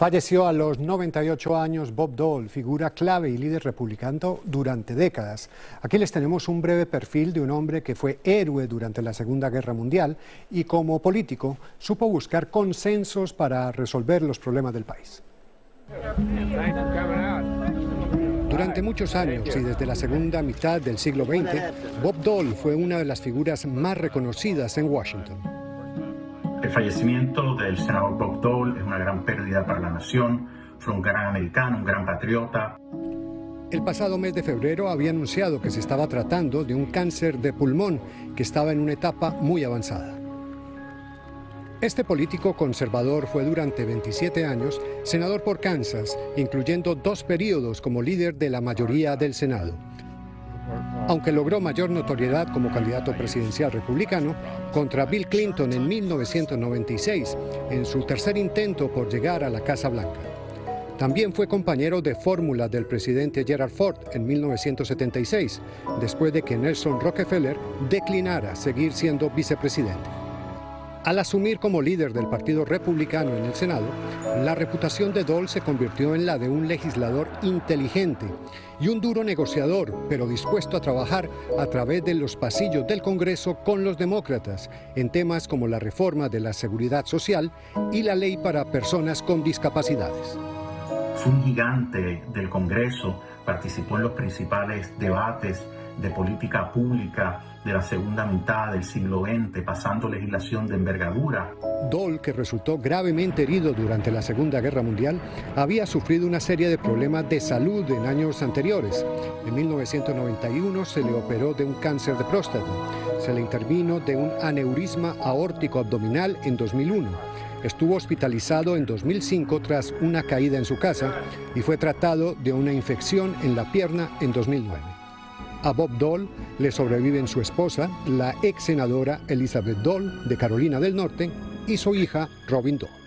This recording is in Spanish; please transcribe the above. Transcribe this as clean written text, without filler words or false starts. Falleció a los 98 años Bob Dole, figura clave y líder republicano durante décadas. Aquí les tenemos un breve perfil de un hombre que fue héroe durante la Segunda Guerra Mundial y como político supo buscar consensos para resolver los problemas del país. Durante muchos años y desde la segunda mitad del siglo XX, Bob Dole fue una de las figuras más reconocidas en Washington. El fallecimiento del senador Bob Dole es una gran pérdida para la nación. Fue un gran americano, un gran patriota. El pasado mes de febrero había anunciado que se estaba tratando de un cáncer de pulmón que estaba en una etapa muy avanzada. Este político conservador fue durante 27 años senador por Kansas, incluyendo 2 periodos como líder de la mayoría del Senado. Aunque logró mayor notoriedad como candidato presidencial republicano contra Bill Clinton en 1996, en su tercer intento por llegar a la Casa Blanca. También fue compañero de fórmula del presidente Gerald Ford en 1976, después de que Nelson Rockefeller declinara seguir siendo vicepresidente. Al asumir como líder del Partido Republicano en el Senado, la reputación de Dole se convirtió en la de un legislador inteligente y un duro negociador, pero dispuesto a trabajar a través de los pasillos del Congreso con los demócratas en temas como la reforma de la seguridad social y la ley para personas con discapacidades. Fue un gigante del Congreso, participó en los principales debates de política pública de la segunda mitad del siglo XX, pasando legislación de envergadura. Dole, que resultó gravemente herido durante la Segunda Guerra Mundial, había sufrido una serie de problemas de salud en años anteriores. En 1991 se le operó de un cáncer de próstata, se le intervino de un aneurisma aórtico abdominal en 2001, estuvo hospitalizado en 2005 tras una caída en su casa y fue tratado de una infección en la pierna en 2009. A Bob Dole le sobreviven su esposa, la ex senadora Elizabeth Dole de Carolina del Norte, y su hija Robin Dole.